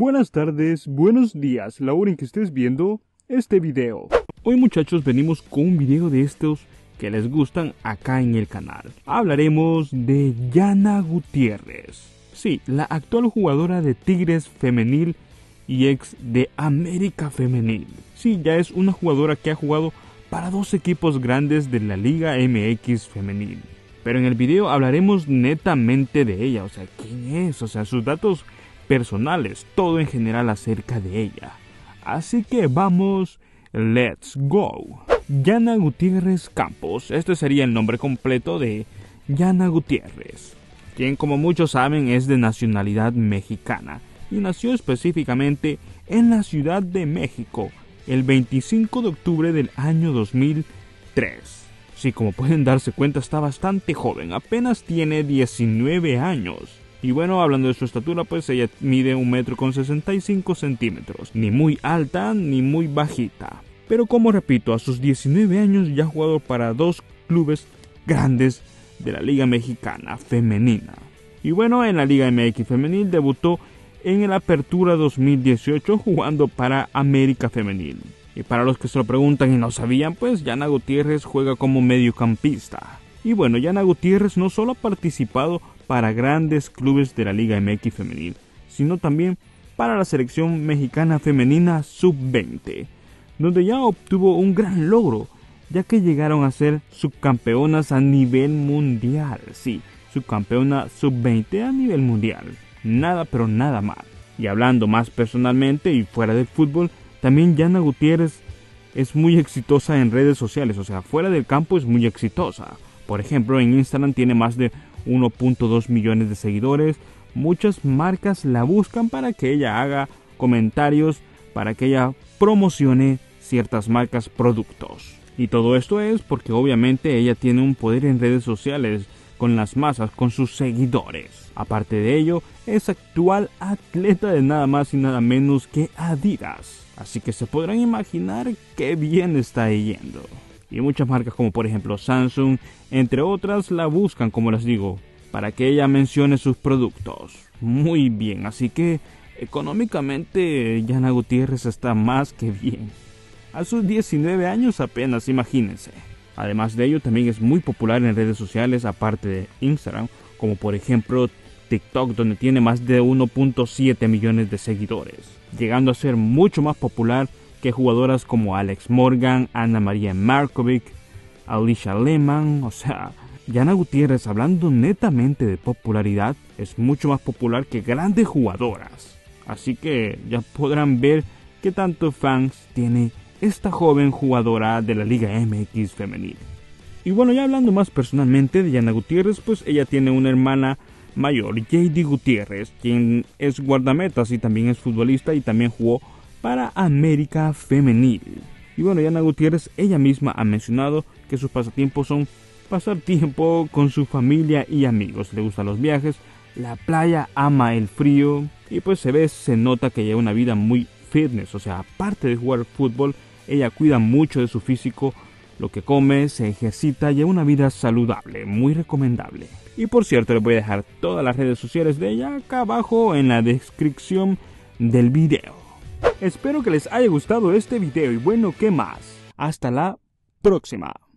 Buenas tardes, buenos días, la hora en que estés viendo este video. Hoy muchachos venimos con un video de estos que les gustan acá en el canal. Hablaremos de Jana Gutiérrez. Sí, la actual jugadora de Tigres Femenil y ex de América Femenil. Sí, ya es una jugadora que ha jugado para dos equipos grandes de la Liga MX Femenil. Pero en el video hablaremos netamente de ella, o sea, quién es, o sea, sus datos personales, todo en general acerca de ella. Así que vamos, let's go. Jana Gutiérrez Campos, este sería el nombre completo de Jana Gutiérrez, quien como muchos saben es de nacionalidad mexicana y nació específicamente en la Ciudad de México el 25 de octubre del año 2003. Sí, como pueden darse cuenta está bastante joven, apenas tiene 19 años. Y bueno, hablando de su estatura, pues ella mide 1,65 m, ni muy alta ni muy bajita. Pero como repito, a sus 19 años ya ha jugado para dos clubes grandes de la Liga Mexicana Femenina. Y bueno, en la Liga MX Femenil debutó en el Apertura 2018 jugando para América Femenil. Y para los que se lo preguntan y no sabían, pues Jana Gutiérrez juega como mediocampista. Y bueno, Jana Gutiérrez no solo ha participado para grandes clubes de la Liga MX Femenil, sino también para la Selección Mexicana Femenina Sub-20, donde ya obtuvo un gran logro, ya que llegaron a ser subcampeonas a nivel mundial. Sí, subcampeona Sub-20 a nivel mundial. Nada pero nada mal. Y hablando más personalmente y fuera del fútbol, también Jana Gutiérrez es muy exitosa en redes sociales, o sea, fuera del campo es muy exitosa. Por ejemplo, en Instagram tiene más de 1.2 millones de seguidores. Muchas marcas la buscan para que ella haga comentarios, para que ella promocione ciertas marcas, productos. Y todo esto es porque obviamente ella tiene un poder en redes sociales, con las masas, con sus seguidores. Aparte de ello, es actual atleta de nada más y nada menos que Adidas. Así que se podrán imaginar qué bien está yendo. Y muchas marcas como por ejemplo Samsung, entre otras, la buscan, como les digo, para que ella mencione sus productos. Muy bien, así que económicamente Jana Gutiérrez está más que bien. A sus 19 años apenas, imagínense. Además de ello, también es muy popular en redes sociales, aparte de Instagram, como por ejemplo TikTok, donde tiene más de 1.7 millones de seguidores, llegando a ser mucho más popular que jugadoras como Alex Morgan, Ana María Markovic, Alicia Lehmann. O sea, Jana Gutiérrez, hablando netamente de popularidad, es mucho más popular que grandes jugadoras. Así que ya podrán ver qué tantos fans tiene esta joven jugadora de la Liga MX Femenil. Y bueno, ya hablando más personalmente de Jana Gutiérrez, pues ella tiene una hermana mayor, Jade Gutiérrez, quien es guardametas y también es futbolista y también jugó para América Femenil. Y bueno, Jana Gutiérrez ella misma ha mencionado que sus pasatiempos son pasar tiempo con su familia y amigos. Le gustan los viajes, la playa, ama el frío y pues se nota que lleva una vida muy fitness. O sea, aparte de jugar fútbol, ella cuida mucho de su físico, lo que come, se ejercita, lleva una vida saludable, muy recomendable. Y por cierto, les voy a dejar todas las redes sociales de ella acá abajo en la descripción del video. Espero que les haya gustado este video y bueno, ¿qué más? Hasta la próxima.